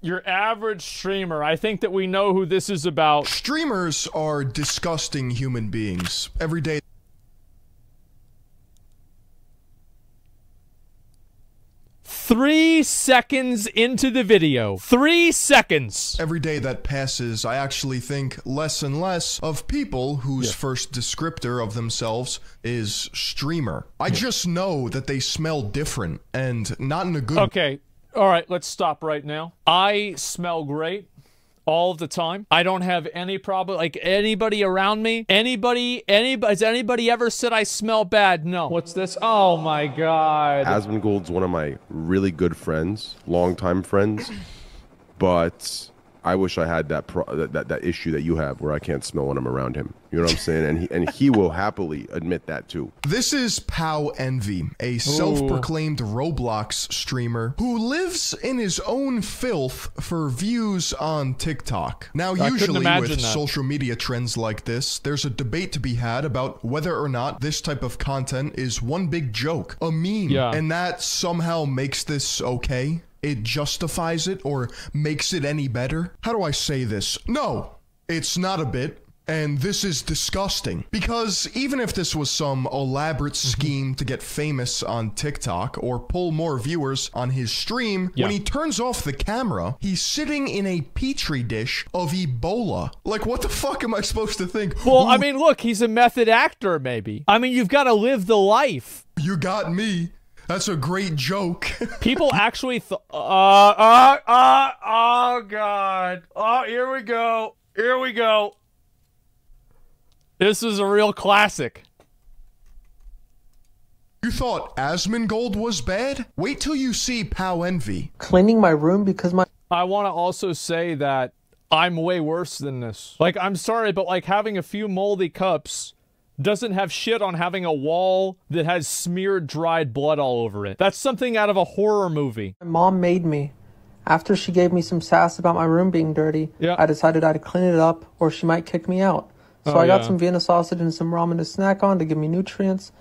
your average streamer. I think that we know who this is about. Streamers are disgusting human beings. Every day. Three seconds into the video. Every day that passes, I actually think less and less of people whose first descriptor of themselves is streamer. I just know that they smell different and not in a good... Okay, all right, let's stop right now. I smell great all the time. I don't have any problem, like anybody around me. Has anybody ever said I smell bad? No. What's this? Oh my God. Asmongold's one of my really good friends, longtime friends, but I wish I had that, that issue that you have where I can't smell when I'm around him. You know what I'm saying? And he will happily admit that too. This is Pow Envy, a self-proclaimed Roblox streamer who lives in his own filth for views on TikTok. Now, usually with social media trends like this, there's a debate to be had about whether or not this type of content is one big joke, a meme, and that somehow makes this okay. It justifies it or makes it any better. How do I say this? No, it's not a bit. And this is disgusting, because even if this was some elaborate scheme to get famous on TikTok or pull more viewers on his stream, when he turns off the camera, he's sitting in a petri dish of Ebola. Like, what the fuck am I supposed to think? Well, I mean, look, he's a method actor, maybe. I mean, you've got to live the life. You got me. That's a great joke. People actually thought, oh God. Oh, here we go. Here we go. This is a real classic. You thought Asmongold was bad? Wait till you see Pow Envy. Cleaning my room because my... I want to also say that I'm way worse than this. Like, I'm sorry, but like having a few moldy cups doesn't have shit on having a wall that has smeared dried blood all over it. That's something out of a horror movie. My mom made me. After she gave me some sass about my room being dirty, I decided I'd clean it up or she might kick me out. So I got some Vienna sausage and some ramen to snack on to give me nutrients.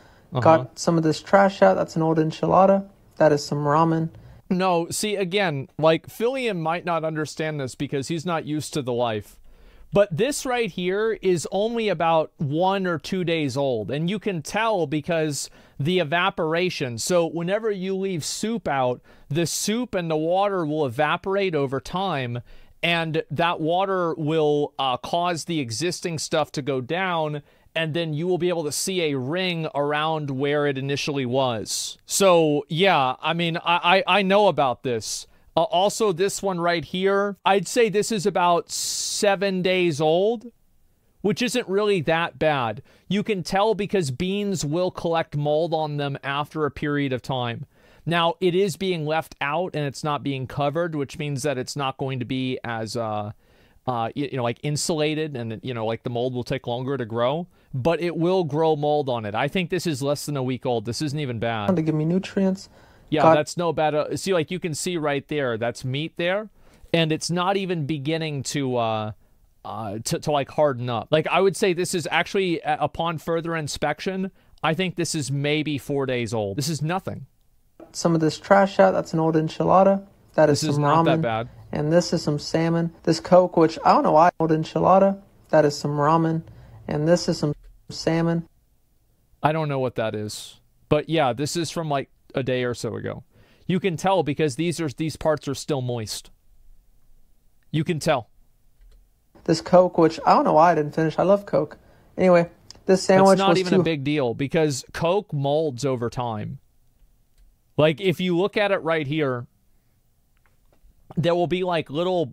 Got some of this trash out. That's an old enchilada. That is some ramen. No, see, again, like, Philion might not understand this because he's not used to the life. But this right here is only about 1 or 2 days old. And you can tell because the evaporation. So whenever you leave soup out, the soup and the water will evaporate over time. And that water will cause the existing stuff to go down, and then you will be able to see a ring around where it initially was. So, yeah, I mean, I know about this. Also, this one right here, I'd say this is about 7 days old, which isn't really that bad. You can tell because beans will collect mold on them after a period of time. Now, it is being left out and it's not being covered, which means that it's not going to be as, you know, like insulated, and, you know, like the mold will take longer to grow, but it will grow mold on it. I think this is less than a week old. This isn't even bad. To give me nutrients. Yeah, that's no bad. See, like you can see right there, that's meat there, and it's not even beginning to like harden up. Like, I would say this is actually, upon further inspection, I think this is maybe 4 days old. This is nothing. Some of this trash out. That's an old enchilada. That is some ramen. Not that bad. And this is some salmon. This Coke, which I don't know why. Old enchilada. That is some ramen. And this is some salmon. I don't know what that is, but yeah, this is from like a day or so ago. You can tell because these parts are still moist. You can tell. This Coke, which I don't know why I didn't finish. I love Coke. Anyway, this sandwich. It's not even a big deal because Coke molds over time. Like, if you look at it right here, there will be, like, little,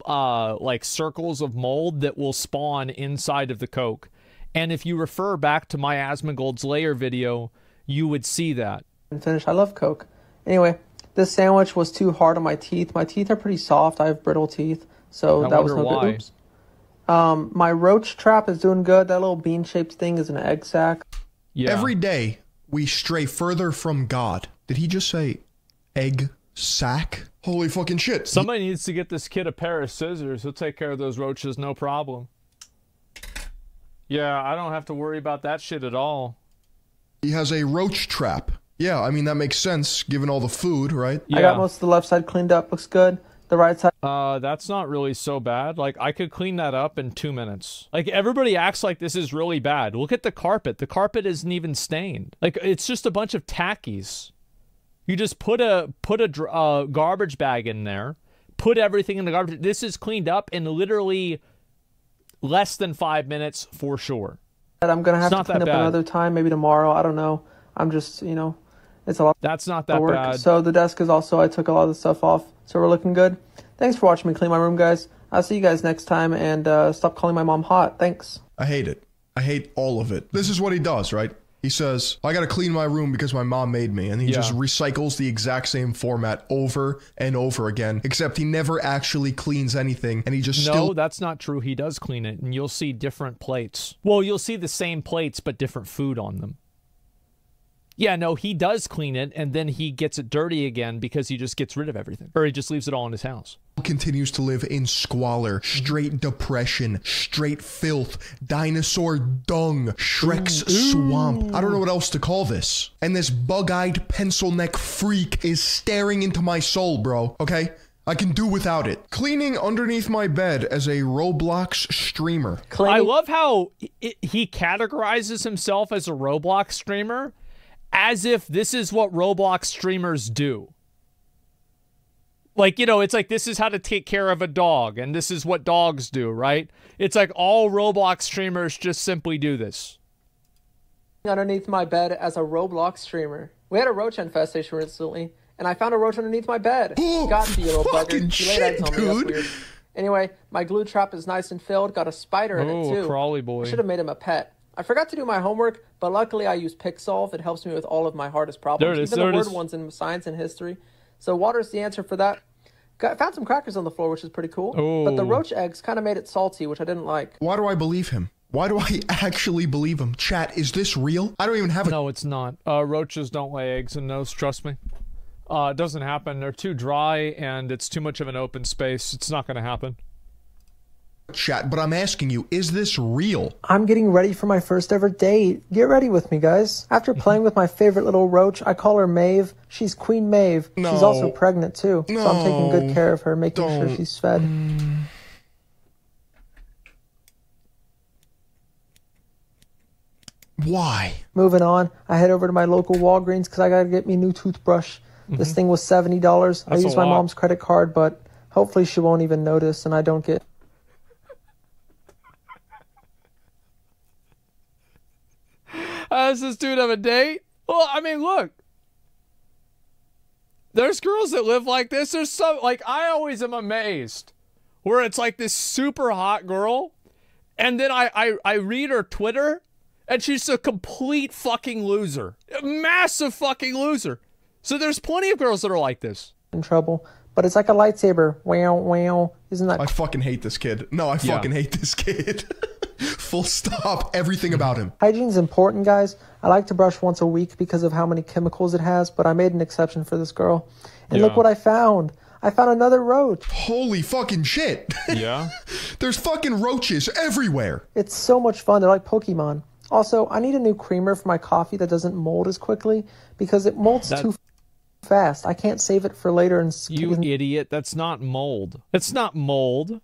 like, circles of mold that will spawn inside of the Coke. And if you refer back to my Asmongold's Layer video, you would see that. And finish, I love Coke. Anyway, this sandwich was too hard on my teeth. My teeth are pretty soft. I have brittle teeth, so that was no good. Oops. My roach trap is doing good. That little bean-shaped thing is an egg sack. Yeah. Every day, we stray further from God. Did he just say egg sack? Holy fucking shit. Somebody needs to get this kid a pair of scissors. He'll take care of those roaches, no problem. Yeah, I don't have to worry about that shit at all. He has a roach trap. Yeah, I mean, that makes sense, given all the food, right? Yeah. I got most of the left side cleaned up. Looks good. the right side? That's not really so bad. Like, I could clean that up in 2 minutes. Like, everybody acts like this is really bad. Look at the carpet. The carpet isn't even stained. Like, it's just a bunch of tackies. You just put a garbage bag in there, put everything in the garbage. This is cleaned up in literally less than 5 minutes for sure. I'm going to have to clean up another time, maybe tomorrow. I don't know. I'm just, you know, it's a lot. That's not that bad. So the desk is also, I took a lot of the stuff off. So we're looking good. Thanks for watching me clean my room, guys. I'll see you guys next time, and stop calling my mom hot. Thanks. I hate it. I hate all of it. This is what he does, right? He says, I got to clean my room because my mom made me. And he just recycles the exact same format over and over again, except he never actually cleans anything. And he just No, that's not true. He does clean it, and you'll see different plates. Well, you'll see the same plates, but different food on them. Yeah, no, he does clean it, and then he gets it dirty again because he just gets rid of everything. Or he just leaves it all in his house. Continues to live in squalor, straight depression, straight filth, dinosaur dung, Shrek's swamp. I don't know what else to call this. And this bug-eyed pencil neck freak is staring into my soul, bro. Okay? I can do without it. Cleaning underneath my bed as a Roblox streamer. I love how he categorizes himself as a Roblox streamer as if this is what Roblox streamers do. Like, you know, it's like, this is how to take care of a dog, and this is what dogs do, right? It's like all Roblox streamers just simply do this. Underneath my bed as a Roblox streamer. We had a roach infestation recently, and I found a roach underneath my bed. Oh, got the little bugger. She laid eggs on me. That's weird. Anyway, my glue trap is nice and filled. Got a spider in it, too. Oh, crawly boy. I should have made him a pet. I forgot to do my homework, but luckily I use PicSolve. It helps me with all of my hardest problems. There it is, even the weird ones in science and history. So water is the answer for that. Found some crackers on the floor, which is pretty cool. Ooh. But the roach eggs kind of made it salty, which I didn't like. Why do I believe him? Why do I actually believe him? Chat, is this real? I don't even have a— No, it's not. Roaches don't lay eggs in those, trust me. It doesn't happen. They're too dry, and it's too much of an open space. It's not going to happen. Chat, but I'm asking you, is this real? I'm getting ready for my first ever date. Get ready with me, guys. After playing with my favorite little roach, I call her Maeve. She's Queen Maeve. No. She's also pregnant, too. No. So I'm taking good care of her, making sure she's fed. Why? Moving on, I head over to my local Walgreens because I gotta get me a new toothbrush. This thing was $70. That's I used my mom's credit card, but hopefully she won't even notice and I don't get... Does this dude have a date? Well, I mean, look. There's girls that live like this. There's some, like, I always am amazed where it's like this super hot girl, and then I read her Twitter, and she's a complete fucking loser. A massive fucking loser. So there's plenty of girls that are like this. In trouble. But it's like a lightsaber. Wow, wow. Isn't that... I fucking hate this kid. No, I fucking hate this kid. Full stop. Everything about him. Hygiene's important, guys. I like to brush once a week because of how many chemicals it has, but I made an exception for this girl. And look what I found. I found another roach. Holy fucking shit. Yeah? There's fucking roaches everywhere. It's so much fun. They're like Pokemon. Also, I need a new creamer for my coffee that doesn't mold as quickly because it molds too fast. I can't save it for later. And you idiot. That's not mold. That's not mold.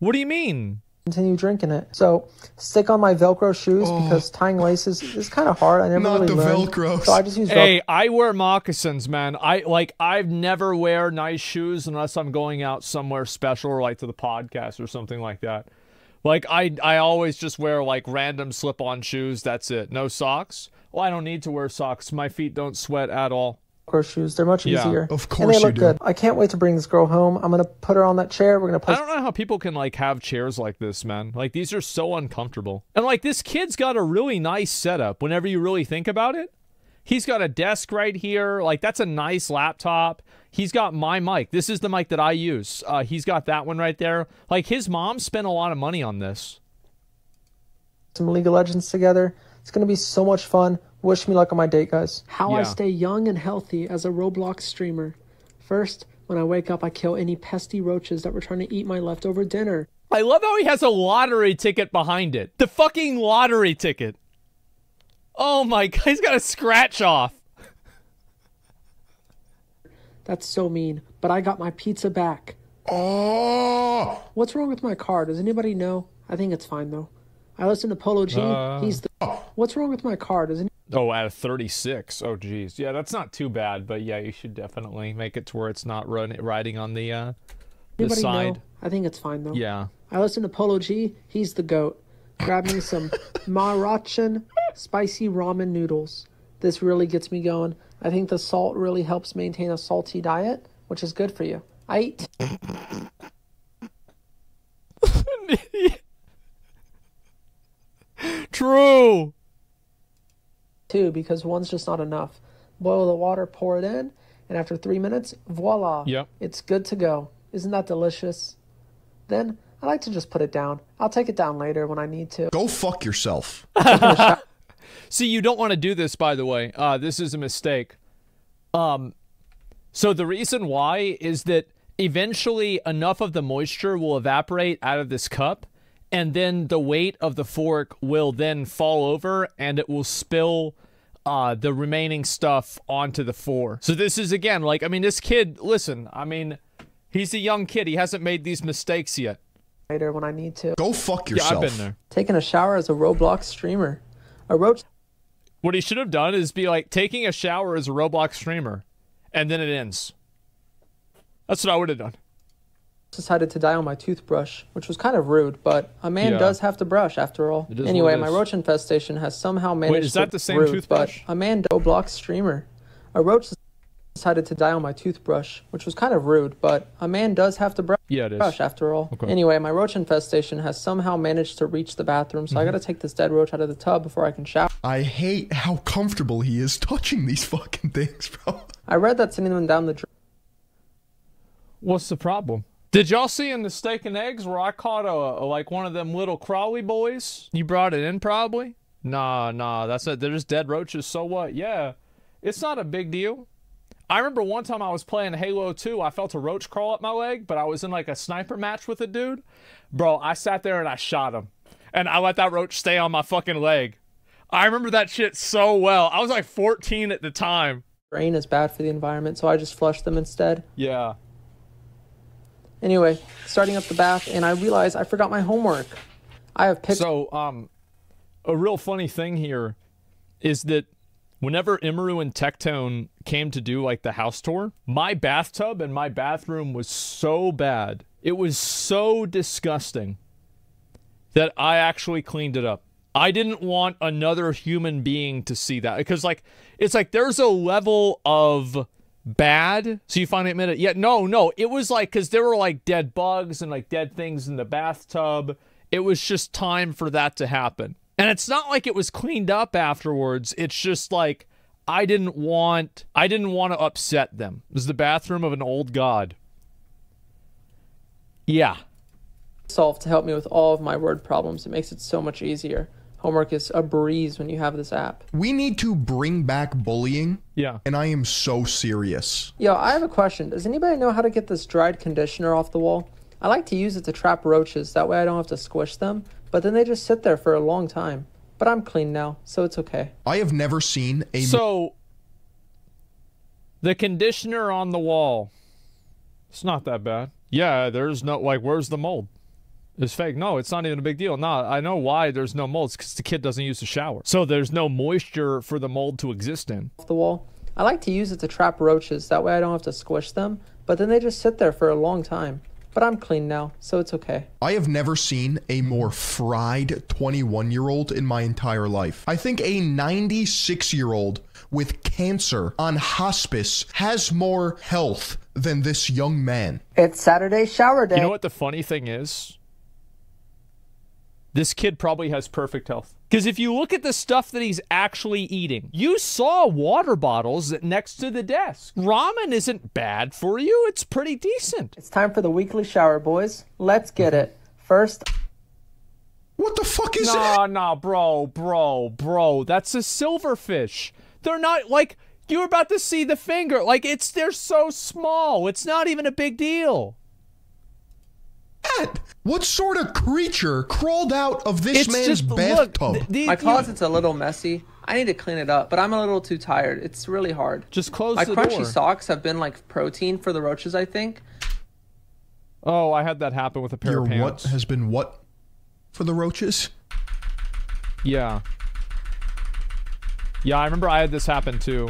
What do you mean? Continue drinking it. So stick on my Velcro shoes because tying laces is kind of hard. I never really learned. Velcro. So I just use Velcro. Hey, I wear moccasins, man. I've never wear nice shoes unless I'm going out somewhere special or like to the podcast or something like that. Like I always just wear like random slip-on shoes. That's it. No socks. Well, I don't need to wear socks. My feet don't sweat at all. Velcro shoes. They're much easier. Of course, and they look good. I can't wait to bring this girl home. I'm gonna put her on that chair. We're gonna play. I don't know how people can like have chairs like this, man. Like these are so uncomfortable. And like this kid's got a really nice setup. Whenever you really think about it, he's got a desk right here. Like that's a nice laptop. He's got my mic. This is the mic that I use. He's got that one right there. Like his mom spent a lot of money on this. Some League of Legends together. It's gonna be so much fun. Wish me luck on my date, guys. How I stay young and healthy as a Roblox streamer. First, when I wake up, I kill any pesky roaches that were trying to eat my leftover dinner. I love how he has a lottery ticket behind it. The fucking lottery ticket. Oh my god, he's got a scratch off. That's so mean, but I got my pizza back. Oh! What's wrong with my car? Does anybody know? I think it's fine, though. I listen to Polo G. He's the... Oh. What's wrong with my car? Does anybody... Oh, out of 36. Oh, geez. Yeah, that's not too bad, but yeah, you should definitely make it to where it's not riding on the side. Know? I think it's fine, though. Yeah. I listen to Polo G. He's the goat. Grab me some Maruchan spicy ramen noodles. This really gets me going. I think the salt really helps maintain a salty diet, which is good for you. I eat... True! Two, because one's just not enough. Boil the water, pour it in, and after 3 minutes, voila. Yep. It's good to go. Isn't that delicious? Then, I like to just put it down. I'll take it down later when I need to. Go fuck yourself. See, you don't want to do this, by the way. This is a mistake. So the reason why is that eventually enough of the moisture will evaporate out of this cup, and then the weight of the fork will then fall over, and it will spill the remaining stuff onto the floor. So this is, again, like, I mean, this kid, listen, I mean, he's a young kid. He hasn't made these mistakes yet. Later when I need to. Go fuck yourself. Yeah, I've been there. Taking a shower as a Roblox streamer. A roach. What he should have done is be like, taking a shower as a Roblox streamer, and then it ends. That's what I would have done. Decided to die on my toothbrush, which was kind of rude, but a man does have to brush after all. Anyway, my roach infestation has somehow managed Wait, is that to the same rude, toothbrush? But a man Roblox streamer. A roach decided to die on my toothbrush, which was kind of rude, but a man does have to brush after all. Okay. Anyway, my roach infestation has somehow managed to reach the bathroom, so I gotta take this dead roach out of the tub before I can shower. I hate how comfortable he is touching these fucking things, bro. I read that sending them down the drain. What's the problem? Did y'all see in the steak and eggs where I caught a like one of them little crawly boys? You brought it in probably? Nah, that's it. They're just dead roaches, so what? Yeah, it's not a big deal. I remember one time I was playing Halo 2, I felt a roach crawl up my leg, but I was in like a sniper match with a dude. Bro, I sat there and I shot him. And I let that roach stay on my fucking leg. I remember that shit so well. I was like 14 at the time. Rain is bad for the environment, so I just flushed them instead. Yeah. Anyway, starting up the bath, and I realized I forgot my homework. I have picked... So, a real funny thing here is that whenever Imru and Tectone came to do, like, the house tour, my bathtub and my bathroom was so bad. It was so disgusting that I actually cleaned it up. I didn't want another human being to see that. Because, like, it's like there's a level of... bad, so you finally admit it. Yeah, no, it was like, because there were like dead bugs and like dead things in the bathtub. It was just time for that to happen. And it's not like it was cleaned up afterwards. It's just like, I didn't want to upset them. It was the bathroom of an old god. Yeah. PicSolve to help me with all of my word problems. It makes it so much easier. Homework is a breeze when you have this app. We need to bring back bullying. Yeah. And I am so serious. Yo, I have a question. Does anybody know how to get this dried conditioner off the wall? I like to use it to trap roaches. That way I don't have to squish them. But then they just sit there for a long time. But I'm clean now, so it's okay. I have never seen a... So, the conditioner on the wall. It's not that bad. Yeah, there's no... Like, where's the mold? It's fake. No, it's not even a big deal. Nah, I know why there's no mold. It's because the kid doesn't use the shower. So there's no moisture for the mold to exist in. Off the wall. I like to use it to trap roaches. That way I don't have to squish them. But then they just sit there for a long time. But I'm clean now, so it's okay. I have never seen a more fried 21-year-old in my entire life. I think a 96-year-old with cancer on hospice has more health than this young man. It's Saturday shower day. You know what the funny thing is? This kid probably has perfect health. Because if you look at the stuff that he's actually eating, you saw water bottles next to the desk. Ramen isn't bad for you. It's pretty decent. It's time for the weekly shower, boys. Let's get it. First... What the fuck is that? Nah, bro. That's a silverfish. They're not, like, you were about to see the finger. Like, they're so small. It's not even a big deal. What sort of creature crawled out of this man's bathtub? Look, my closet's a little messy. I need to clean it up, but I'm a little too tired. It's really hard. Just close the door. My crunchy socks have been like protein for the roaches, I think. Oh, I had that happen with a pair of pants. Your what has been what for the roaches? Yeah. Yeah, I remember I had this happen too.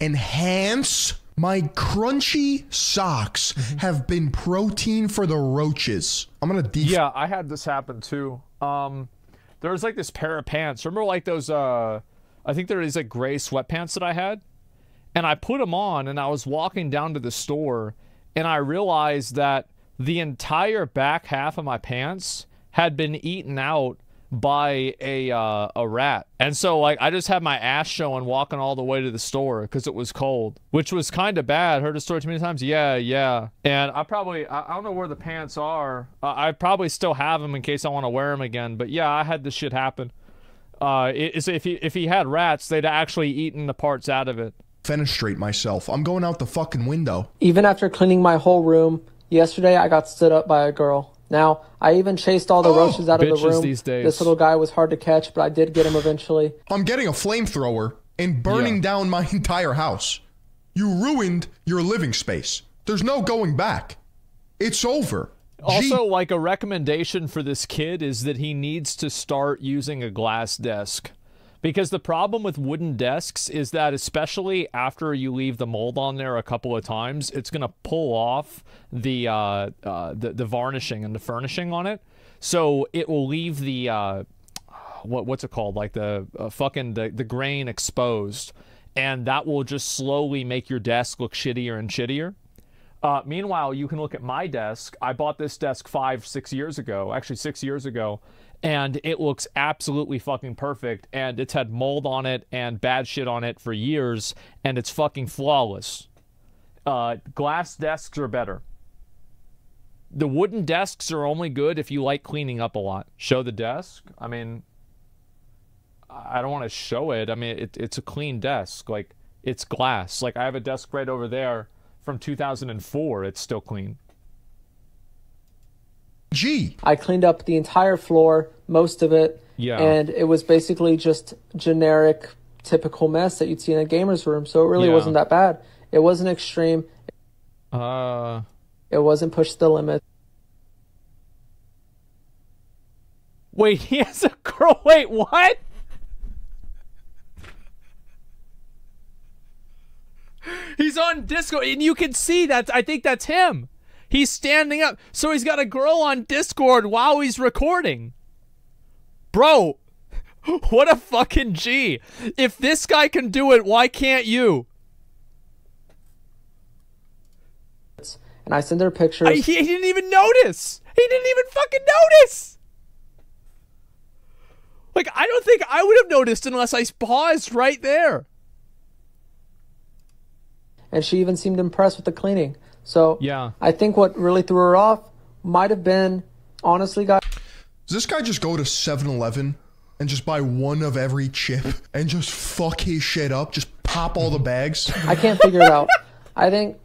Enhance my crunchy socks have been protein for the roaches. I'm gonna Yeah, I had this happen too. There was like this pair of pants. Remember like those I think there is like gray sweatpants that I had, and I put them on and I was walking down to the store and I realized that the entire back half of my pants had been eaten out by a rat, and so like I just had my ass showing walking all the way to the store because it was cold, which was kind of bad. Heard a story too many times. Yeah, and I don't know where the pants are. I probably still have them in case I want to wear them again, but yeah, I had this shit happen. If he had rats, they'd actually eaten the parts out of it. Fenestrate myself. I'm going out the fucking window. Even after cleaning my whole room yesterday, I got stood up by a girl. Now, I even chased all the roaches out of the room. These days. This little guy was hard to catch, but I did get him eventually. I'm getting a flamethrower and burning down my entire house. You ruined your living space. There's no going back. It's over. Also, like, a recommendation for this kid is that he needs to start using a glass desk. Because the problem with wooden desks is that, especially after you leave the mold on there a couple of times, it's going to pull off the varnishing and the furnishing on it. So it will leave the, what's it called? Like the grain exposed. And that will just slowly make your desk look shittier and shittier. Meanwhile, you can look at my desk. I bought this desk 5-6 years ago, actually 6 years ago. And it looks absolutely fucking perfect, and it's had mold on it and bad shit on it for years, and it's fucking flawless. Glass desks are better. The wooden desks are only good if you like cleaning up a lot. Show the desk. I mean, I don't want to show it. I mean, it's a clean desk. Like, it's glass. Like, I have a desk right over there from 2004. It's still clean. I cleaned up the entire floor, most of it, and it was basically just generic, typical mess that you'd see in a gamer's room, so it really wasn't that bad. It wasn't extreme. It wasn't push the limit. Wait, he has a girl? Wait, what? He's on Discord, and you can see that. I think that's him. He's standing up. So he's got a girl on Discord while he's recording. Bro, what a fucking G. If this guy can do it, why can't you? And I send her pictures. He didn't even notice. He didn't even fucking notice. Like, I don't think I would have noticed unless I paused right there. And she even seemed impressed with the cleaning. So I think what really threw her off might have been, honestly, guys. Does this guy just go to 7-Eleven and just buy one of every chip and just fuck his shit up? Just pop all the bags? I can't figure it out. I think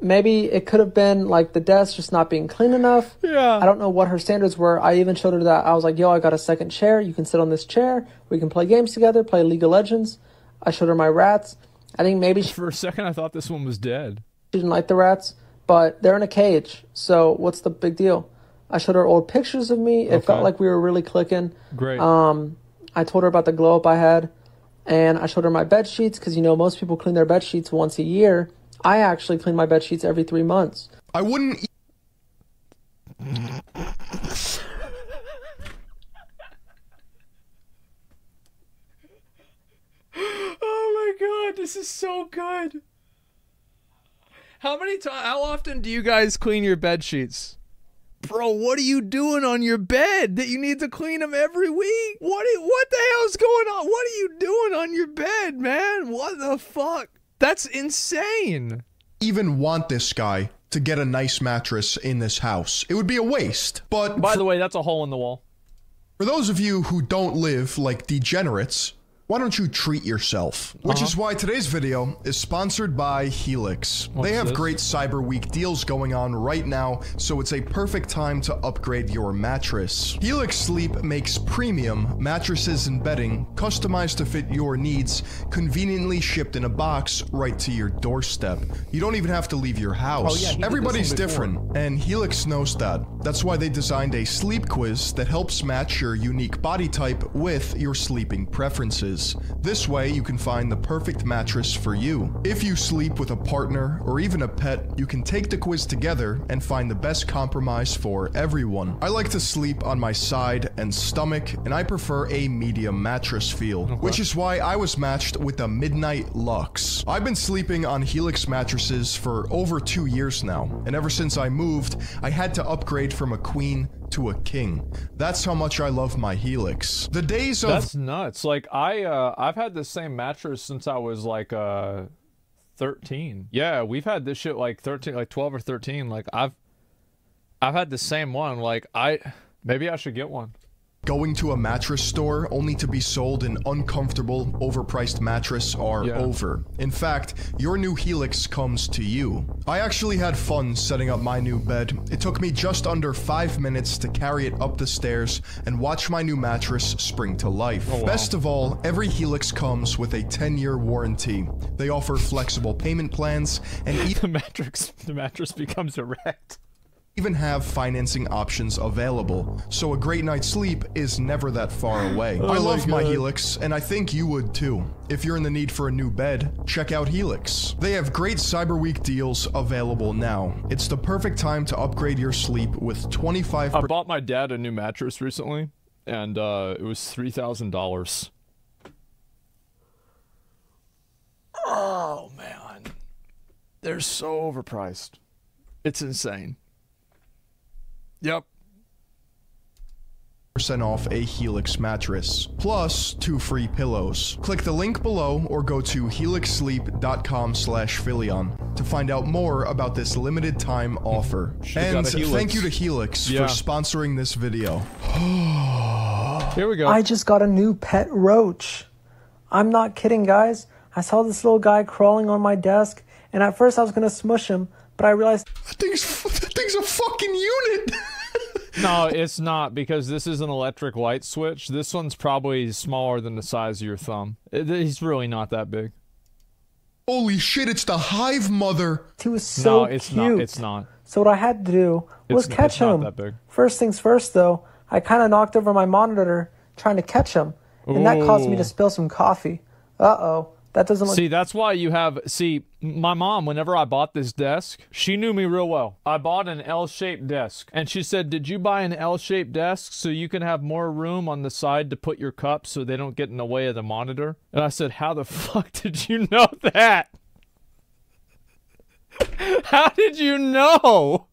maybe it could have been like the desk just not being clean enough. Yeah. I don't know what her standards were. I even showed her that. I was like, yo, I got a second chair. You can sit on this chair. We can play games together, play League of Legends. I showed her my rats. I think maybe she... For a second, I thought this one was dead. She didn't like the rats, but they're in a cage, so what's the big deal? I showed her old pictures of me. It felt like we were really clicking. Great. I told her about the glow up I had, and I showed her my bed sheets because, you know, most people clean their bed sheets once a year. I actually clean my bed sheets every 3 months. I wouldn't Oh my god, this is so good. How often do you guys clean your bed sheets? Bro, what are you doing on your bed that you need to clean them every week? What the hell's going on? What are you doing on your bed, man? What the fuck? That's insane. Even want this guy to get a nice mattress in this house. It would be a waste, but... By the way, that's a hole in the wall. For those of you who don't live like degenerates, Why don't you treat yourself? Which is why today's video is sponsored by Helix. They have great Cyber Week deals going on right now, so it's a perfect time to upgrade your mattress. Helix Sleep makes premium mattresses and bedding customized to fit your needs, conveniently shipped in a box right to your doorstep. You don't even have to leave your house. Everybody's different, and Helix knows that. That's why they designed a sleep quiz that helps match your unique body type with your sleeping preferences. This way, you can find the perfect mattress for you. If you sleep with a partner or even a pet, you can take the quiz together and find the best compromise for everyone. I like to sleep on my side and stomach, and I prefer a medium mattress feel, which is why I was matched with the Midnight Lux. I've been sleeping on Helix mattresses for over 2 years now, and ever since I moved, I had to upgrade from a queen to a king. That's how much I love my Helix. The days of— That's nuts. Like, I've had the same mattress since I was like 13. Yeah, we've had this shit like 13, like 12 or 13. Like I've had the same one. Like maybe I should get one. Going to a mattress store only to be sold an uncomfortable, overpriced mattress are over. In fact, your new Helix comes to you. I actually had fun setting up my new bed. It took me just under 5 minutes to carry it up the stairs and watch my new mattress spring to life. Oh, wow. Best of all, every Helix comes with a 10-year warranty. They offer flexible payment plans and the mattress becomes erect. Even have financing options available, so a great night's sleep is never that far away. I love my Helix, and I think you would too. If you're in the need for a new bed, check out Helix. They have great Cyber Week deals available now. It's the perfect time to upgrade your sleep with 25%. I bought my dad a new mattress recently, and it was $3,000. Oh man, they're so overpriced. It's insane. Yep. % off a Helix mattress, plus 2 free pillows. Click the link below or go to helixsleep.com/Philion to find out more about this limited time offer. And thank you to Helix for sponsoring this video. Here we go. I just got a new pet roach. I'm not kidding, guys. I saw this little guy crawling on my desk, and at first I was gonna smush him, but I realized that thing's a fucking unit. No, it's not, because this is an electric light switch. This one's probably smaller than the size of your thumb. He's really not that big. Holy shit, it's the hive mother. He was so cute. No, it's not. It's not. So what I had to do was catch him. It's not that big. First things first, though, I kind of knocked over my monitor trying to catch him, and that caused me to spill some coffee. Uh-oh. That doesn't look— See, that's why you have— See, my mom, whenever I bought this desk, she knew me real well. I bought an L-shaped desk, and she said, did you buy an L-shaped desk so you can have more room on the side to put your cups so they don't get in the way of the monitor? And I said, how the fuck did you know that? How did you know?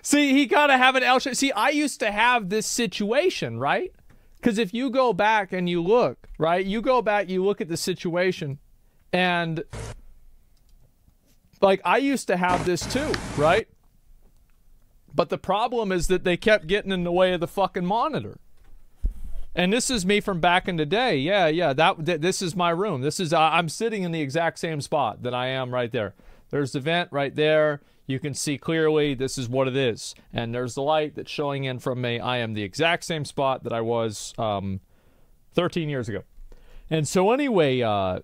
See, he gotta have an L-shape. See, I used to have this situation, right? Because if you go back and you look, right? You go back, you look at the situation, and like I used to have this too, right? But the problem is that they kept getting in the way of the fucking monitor. And this is me from back in the day. Yeah, this is my room. This is, I'm sitting in the exact same spot that I am right there. There's the vent right there. You can see clearly this is what it is. And there's the light that's showing in from me. I am the exact same spot that I was 13 years ago. And so anyway,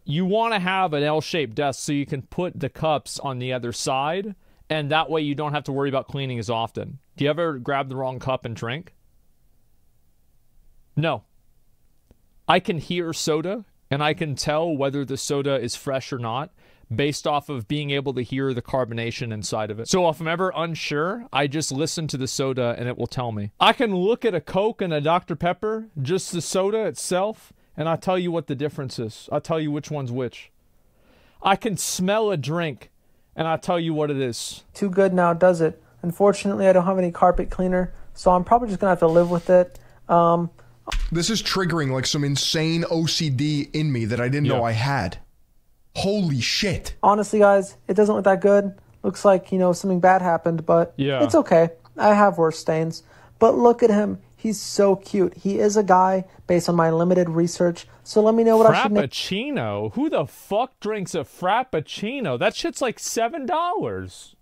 you want to have an L-shaped desk so you can put the cups on the other side. And that way you don't have to worry about cleaning as often. Do you ever grab the wrong cup and drink? No. I can hear soda, and I can tell whether the soda is fresh or not, based off of being able to hear the carbonation inside of it. So if I'm ever unsure, I just listen to the soda and it will tell me. I can look at a Coke and a Dr. Pepper, just the soda itself, and I'll tell you what the difference is. I'll tell you which one's which. I can smell a drink and I'll tell you what it is. Too good now, does it? Unfortunately, I don't have any carpet cleaner, so I'm probably just gonna have to live with it. This is triggering like some insane OCD in me that I didn't know I had. Holy shit. Honestly, guys, it doesn't look that good. Looks like, you know, something bad happened, but it's okay. I have worse stains. But look at him. He's so cute. He is a guy based on my limited research. So let me know what I should name. Frappuccino? Who the fuck drinks a Frappuccino? That shit's like $7.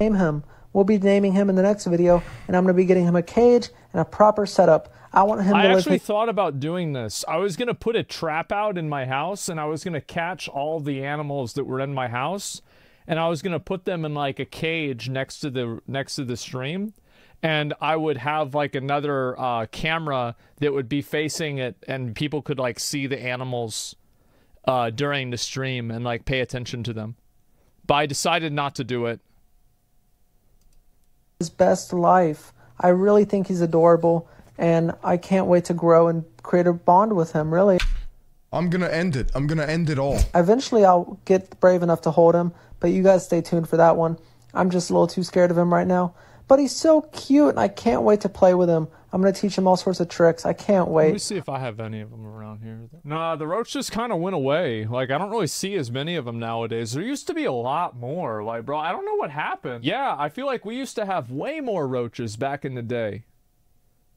Name him. We'll be naming him in the next video, and I'm going to be getting him a cage and a proper setup. I want him to actually thought about doing this. I was going to put a trap out in my house, and I was going to catch all the animals that were in my house, and I was going to put them in like a cage next to the stream, and I would have like another camera that would be facing it, and people could like see the animals during the stream and like pay attention to them. But I decided not to do it. His best life. I really think he's adorable, and I can't wait to grow and create a bond with him, really. I'm gonna end it. I'm gonna end it all. Eventually I'll get brave enough to hold him, but you guys stay tuned for that one. I'm just a little too scared of him right now. But he's so cute, and I can't wait to play with him. I'm gonna teach him all sorts of tricks. I can't wait. Let me see if I have any of them around here. Nah, the roach just kind of went away. Like, I don't really see as many of them nowadays. There used to be a lot more. Like, bro, I don't know what happened. Yeah, I feel like we used to have way more roaches back in the day.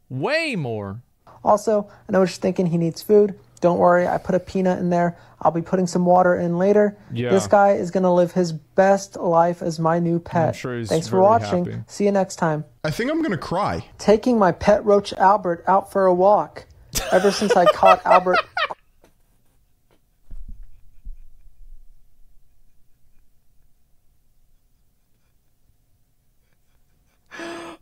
Way more. Also, I know what you're thinking. He needs food. Don't worry, I put a peanut in there. I'll be putting some water in later. Yeah. This guy is going to live his best life as my new pet. I'm sure he's Thanks for watching. Happy. See you next time. I think I'm going to cry. Taking my pet roach Albert out for a walk. Ever since I caught Albert...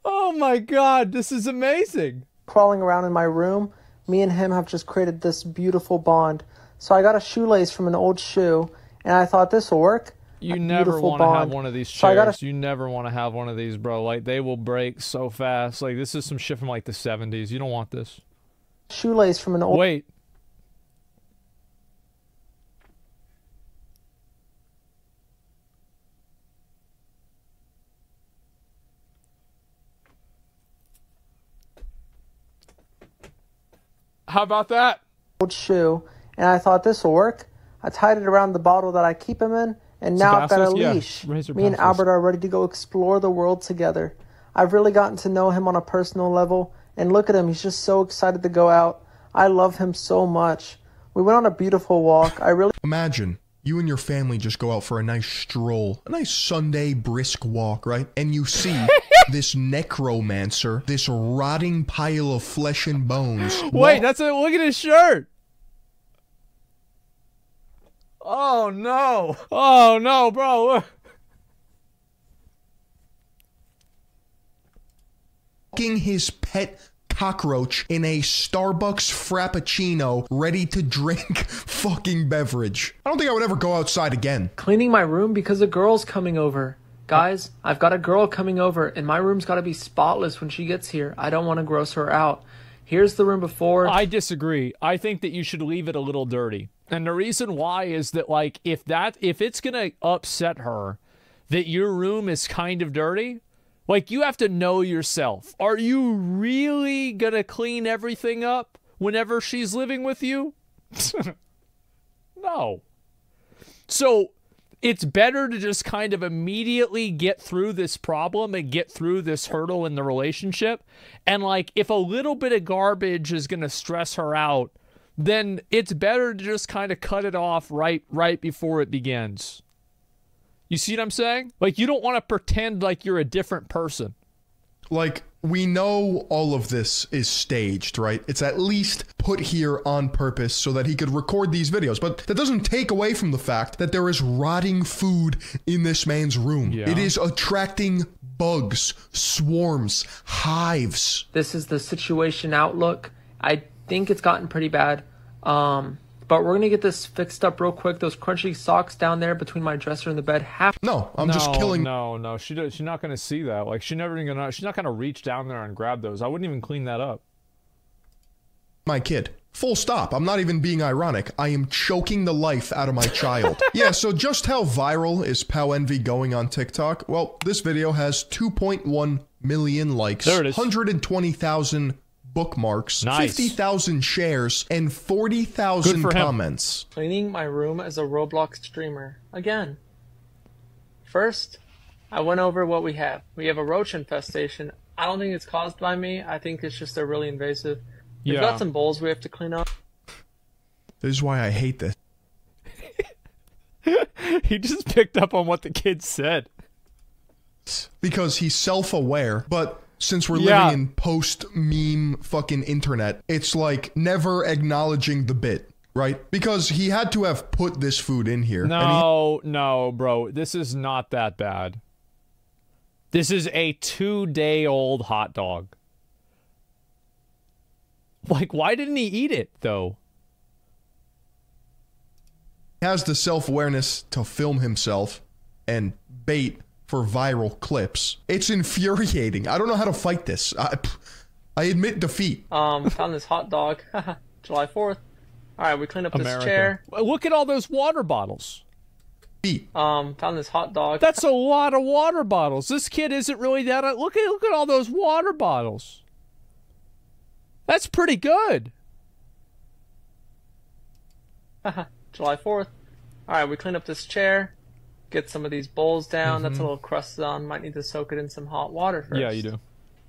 Oh my God, this is amazing. Crawling around in my room... Me and him have just created this beautiful bond. So I got a shoelace from an old shoe, and I thought this will work. You never want to have one of these chairs. You never want to have one of these, bro. Like, they will break so fast. Like, this is some shit from, like, the 70s. You don't want this. Shoelace from an old... Wait. How about that? Old shoe, and I thought this will work. I tied it around the bottle that I keep him in, and now I've got a leash. Me and Albert are ready to go explore the world together. I've really gotten to know him on a personal level, and look at him. He's just so excited to go out. I love him so much. We went on a beautiful walk. I really... Imagine you and your family just go out for a nice stroll, a nice Sunday brisk walk, right? And you see... This necromancer, this rotting pile of flesh and bones. Wait, that's a look at his shirt. Oh no. Oh no, bro. Fucking his pet cockroach in a Starbucks Frappuccino ready to drink fucking beverage. I don't think I would ever go outside again. Cleaning my room because a girl's coming over. Guys, I've got a girl coming over, and my room's got to be spotless when she gets here. I don't want to gross her out. Here's the room before. I disagree. I think that you should leave it a little dirty. And the reason why is that, like, if it's going to upset her that your room is kind of dirty, like, you have to know yourself. Are you really going to clean everything up whenever she's living with you? No. So... It's better to just kind of immediately get through this problem and get through this hurdle in the relationship. And, like, if a little bit of garbage is going to stress her out, then it's better to just kind of cut it off right before it begins. You see what I'm saying? Like, you don't want to pretend like you're a different person. Like, we know all of this is staged, right? It's at least put here on purpose so that he could record these videos. But that doesn't take away from the fact that there is rotting food in this man's room. Yeah. It is attracting bugs, swarms, hives. This is the situation outlook. I think it's gotten pretty bad. But we're gonna get this fixed up real quick. Those crunchy socks down there between my dresser and the bed. No, she's not gonna see that. Like, she's not gonna reach down there and grab those. I wouldn't even clean that up. My kid. Full stop. I'm not even being ironic. I am choking the life out of my child. Yeah, so just how viral is Pow Envy going on TikTok? Well, this video has 2.1 million likes, 120,000 bookmarks, nice. 50,000 shares, and 40,000 comments. Cleaning my room as a Roblox streamer again. First, I went over what we have. We have a roach infestation I don't think it's caused by me. I think it's just they're really invasive. We've got some bowls we have to clean up. This is why I hate this. He just picked up on what the kid said. Because he's self-aware, but since we're living in post-meme fucking internet, it's like never acknowledging the bit, right? Because he had to have put this food in here. No, no, bro. This is not that bad. This is a 2-day-old hot dog. Like, why didn't he eat it, though? He has the self-awareness to film himself and bait for viral clips. It's infuriating. I don't know how to fight this. I admit defeat. Found this hot dog. July 4th. Alright, we cleaned up this chair. Look at all those water bottles. Found this hot dog. That's a lot of water bottles. This kid isn't really that... Look at all those water bottles. That's pretty good. July 4th. Alright, we cleaned up this chair. Get some of these bowls down. That's a little crusted on. Might need to soak it in some hot water first. Yeah, you do.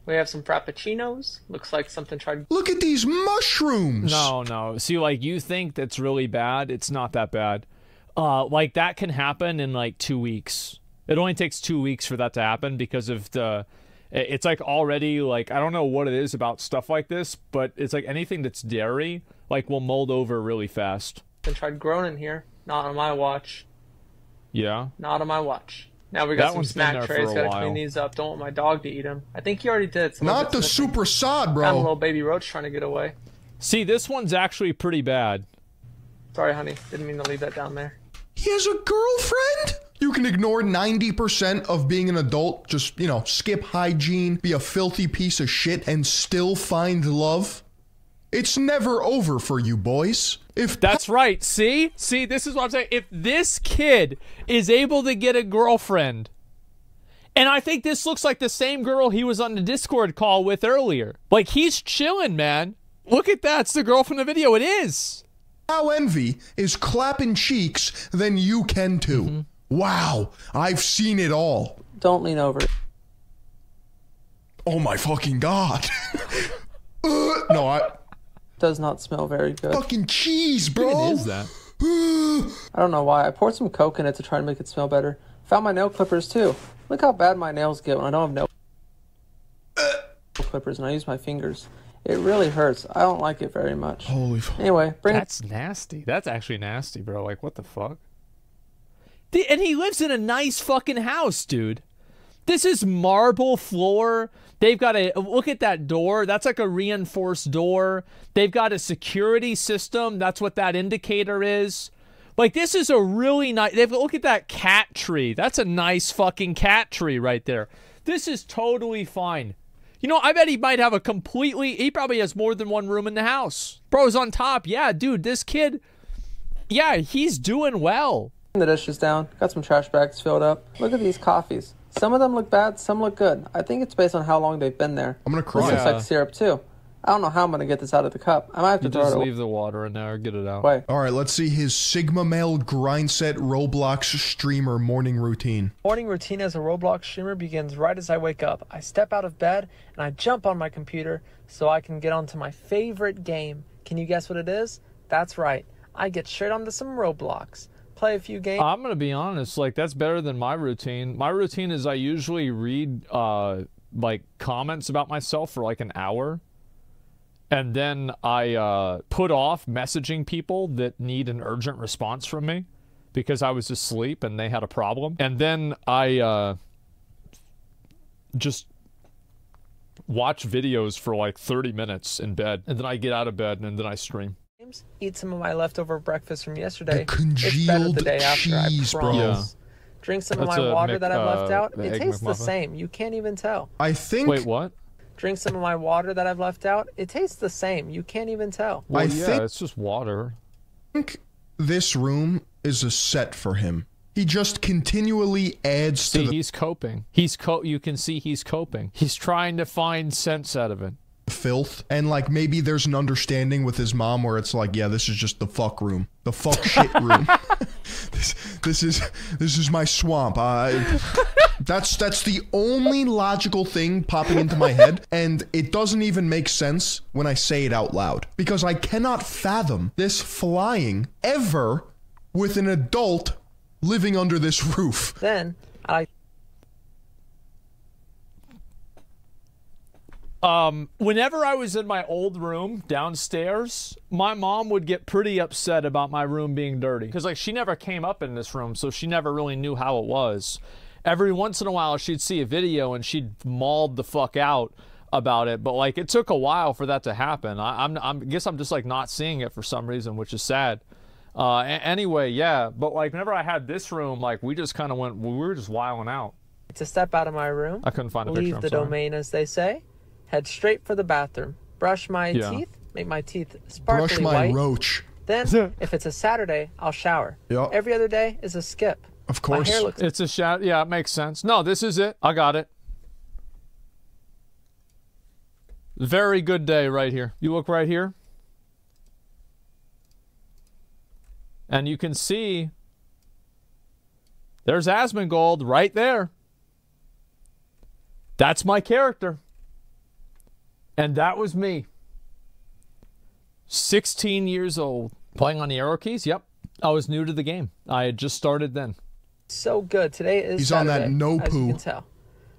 We have some frappuccinos. Looks like something tried. Look at these mushrooms. No, no. See, like, you think that's really bad. It's not that bad. Like, that can happen in like 2 weeks. It only takes 2 weeks for that to happen because of the. It's like already like I don't know what it is about stuff like this, but it's like anything that's dairy like will mold over really fast. And tried growing in here. Not on my watch. Yeah. Not on my watch. Now we got some snack trays. Gotta clean these up. Don't want my dog to eat them. I think he already did. Not the super sod, bro. Got a little baby roach trying to get away. See, this one's actually pretty bad. Sorry, honey. Didn't mean to leave that down there. He has a girlfriend? You can ignore 90% of being an adult. Just, you know, skip hygiene, be a filthy piece of shit, and still find love. It's never over for you boys. If that's right. See? See, this is what I'm saying. If this kid is able to get a girlfriend, and I think this looks like the same girl he was on the Discord call with earlier. Like, he's chilling, man. Look at that. It's the girl from the video. It is. Pow Envy is clapping cheeks, then you can too. Wow. I've seen it all. Don't lean over. Oh my fucking God. No, I... Does not smell very good. Fucking cheese, bro. It is that. I don't know why. I poured some Coke in it to try and make it smell better. Found my nail clippers too. Look how bad my nails get when I don't have nail clippers and I use my fingers. It really hurts. I don't like it very much. Holy fuck. Anyway, that's nasty. That's actually nasty, bro. Like, what the fuck? And he lives in a nice fucking house, dude. This is marble floor. They've got a, look at that door. That's like a reinforced door. They've got a security system. That's what that indicator is. Like, this is a really nice, look at that cat tree. That's a nice fucking cat tree right there. This is totally fine. You know, I bet he might have a completely, he probably has more than one room in the house. Bro's on top. Yeah, dude, this kid, yeah, he's doing well. The dishes down. Got some trash bags filled up. Look at these coffees. Some of them look bad, some look good. I think it's based on how long they've been there. I'm gonna cry. This looks like syrup too. I don't know how I'm gonna get this out of the cup. I might have to throw it away. Leave the water in there, get it out. Wait. All right, let's see his Sigma Male Grindset Roblox streamer morning routine. Morning routine as a Roblox streamer begins right as I wake up. I step out of bed and I jump on my computer so I can get onto my favorite game. Can you guess what it is? That's right. I get straight onto some Roblox. Play a few games. I'm gonna be honest, like, that's better than my routine. My routine is I usually read like comments about myself for like an hour, and then I put off messaging people that need an urgent response from me because I was asleep and they had a problem, and then I just watch videos for like 30 minutes in bed, and then I get out of bed and then I stream. Eat some of my leftover breakfast from yesterday. It's better the day after, I promise. Drink some of my water that I've left out. It tastes the same. You can't even tell. I think... Wait, what? Drink some of my water that I've left out. It tastes the same. You can't even tell. Well, yeah, it's just water. I think this room is a set for him. He just continually adds to the... He's coping. He's you can see he's coping. He's trying to find sense out of it. Filth, and like maybe there's an understanding with his mom where it's like, yeah, this is just the fuck room, the fuck shit room. This is my swamp. That's the only logical thing popping into my head, and it doesn't even make sense when I say it out loud because I cannot fathom this flying ever with an adult living under this roof. Then I whenever I was in my old room downstairs, my mom would get pretty upset about my room being dirty. Because, like, she never came up in this room, so she never really knew how it was. Every once in a while, she'd see a video and she'd mauled the fuck out about it. But, like, it took a while for that to happen. I guess I'm just, like, not seeing it for some reason, which is sad. Anyway, yeah. But, like, whenever I had this room, like, we just kind of went, we were just wilding out. To step out of my room. I couldn't find a picture. Leave the domain, as they say. Head straight for the bathroom. Brush my teeth. Make my teeth sparkly white. Brush my roach. Then, if it's a Saturday, I'll shower. Yep. Every other day is a skip. Of course. My hair looks it's a shower. Yeah, it makes sense. No, this is it. I got it. Very good day right here. You look right here. And you can see there's Asmongold right there. That's my character. And that was me, 16 years old, playing on the arrow keys. Yep, I was new to the game. I had just started then. So good. Today is he's Saturday, on that no poo. As you can tell.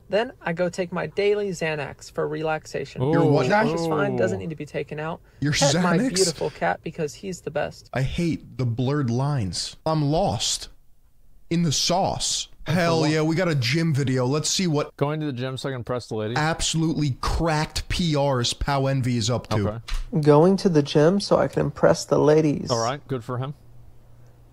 Then I go take my daily Xanax for relaxation. Ooh. Your what? Dash is fine. Doesn't need to be taken out. Your Pet Xanax? My beautiful cat because he's the best. I hate the blurred lines. I'm lost in the sauce. Hell yeah, we got a gym video. Let's see what... Going to the gym so I can press the lady. Absolutely cracked PRs Pow Envy is up to. Okay. Going to the gym so I can impress the ladies. All right, good for him.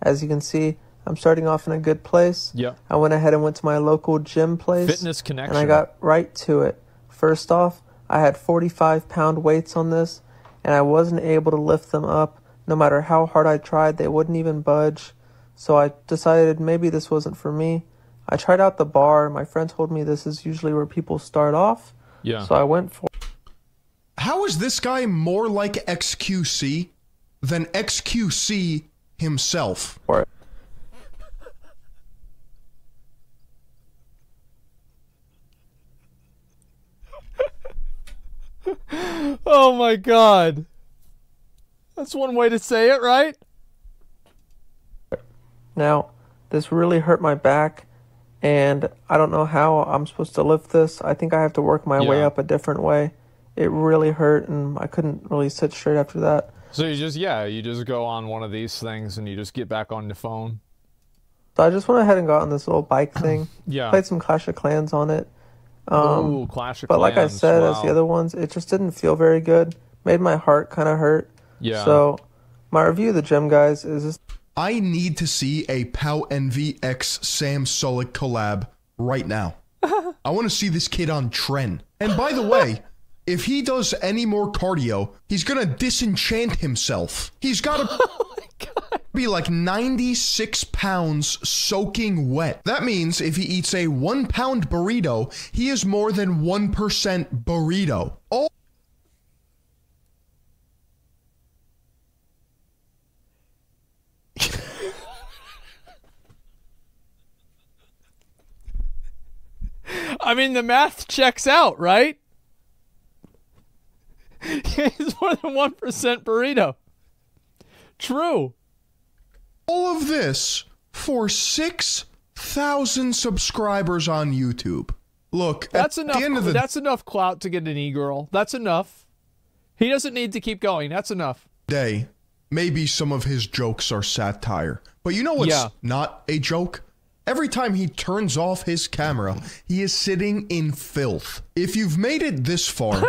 As you can see, I'm starting off in a good place. Yeah. I went ahead and went to my local gym place. Fitness Connection. And I got right to it. First off, I had 45-pound weights on this, and I wasn't able to lift them up. No matter how hard I tried, they wouldn't even budge. So I decided maybe this wasn't for me. I tried out the bar. My friend told me this is usually where people start off. Yeah. So I went for... How is this guy more like XQC than XQC himself? For it. Oh my God. That's one way to say it, right? Now, this really hurt my back. And I don't know how I'm supposed to lift this. I think I have to work my way up a different way. It really hurt, and I couldn't really sit straight after that. So you just, yeah, you just go on one of these things, and you just get back on the phone. So I just went ahead and got on this little bike thing. Yeah. Played some Clash of Clans on it. Ooh, Clash of Clans. But like I said, as the other ones, it just didn't feel very good. Made my heart kind of hurt. Yeah. So my review of the gym, guys, is just... I need to see a Pow Envy x Sam Sulek collab right now. I want to see this kid on trend. And by the way, if he does any more cardio, he's going to disenchant himself. He's got to be like 96 pounds soaking wet. That means if he eats a 1-pound burrito, he is more than 1% burrito. Oh. I mean, the math checks out, right? He's more than 1% burrito. True. All of this for 6,000 subscribers on YouTube. Look, that's enough. That's enough clout to get an e-girl. That's enough. He doesn't need to keep going. That's enough. Day, maybe some of his jokes are satire, but you know what's not a joke? Every time he turns off his camera, he is sitting in filth. If you've made it this far,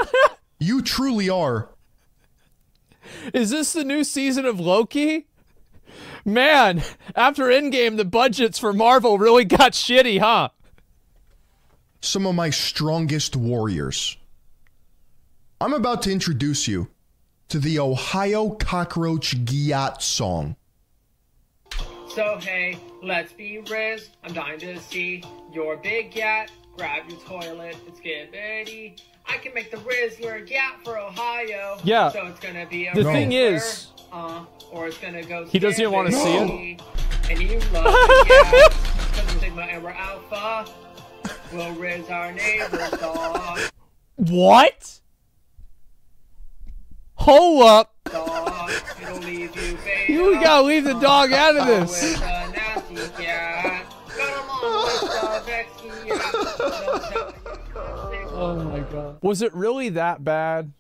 you truly are. Is this the new season of Loki? Man, after Endgame, the budgets for Marvel really got shitty, huh? Some of my strongest warriors. I'm about to introduce you to the Ohio Cockroach Gyat song. So hey, let's be riz. I'm dying to see your big gat. Grab your toilet, it's getting ready. I can make the Rizzler gat for Ohio. Yeah. So it's gonna be a the thing is, or it's gonna go. He doesn't even want to see it. and you love the cows. Cousin Sigma and we're alpha. We'll raise our neighbor's dog. What? Hold up. Dog, it'll leave you fatal. You gotta leave the dog out of this. Oh my god. Was it really that bad?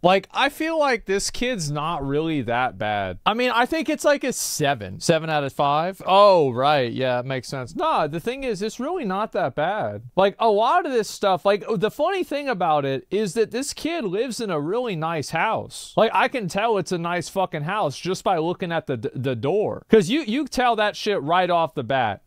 Like, I feel like this kid's not really that bad. I mean, I think it's like a 7. 7 out of 5? Oh, right. Yeah, it makes sense. Nah, the thing is, it's really not that bad. Like, a lot of this stuff, like, the funny thing about it is that this kid lives in a really nice house. Like, I can tell it's a nice fucking house just by looking at the door. Because you tell that shit right off the bat.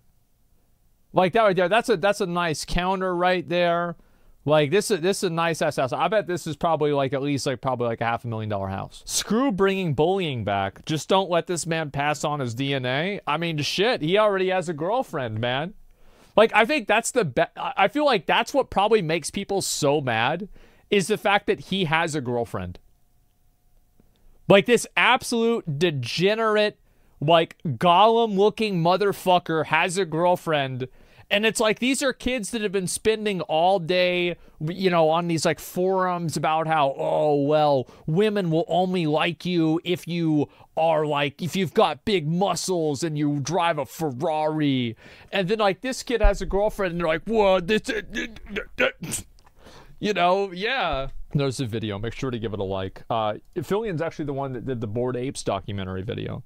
Like, that right there, that's a nice counter right there. Like, this is a nice ass house. I bet this is probably like at least like probably like a $500,000 house. Screw bringing bullying back. Just don't let this man pass on his DNA. I mean, shit, he already has a girlfriend, man. Like, I think that's the best. I feel like that's what probably makes people so mad is the fact that he has a girlfriend. Like, this absolute degenerate, like, Gollum-looking motherfucker has a girlfriend. And it's like, these are kids that have been spending all day, you know, on these like forums about how, oh, well, women will only like you if you are like, if you've got big muscles and you drive a Ferrari. And then like this kid has a girlfriend and they're like, whoa, this, you know, yeah. There's a video. Make sure to give it a like. Philion's actually the one that did the Bored Apes documentary video.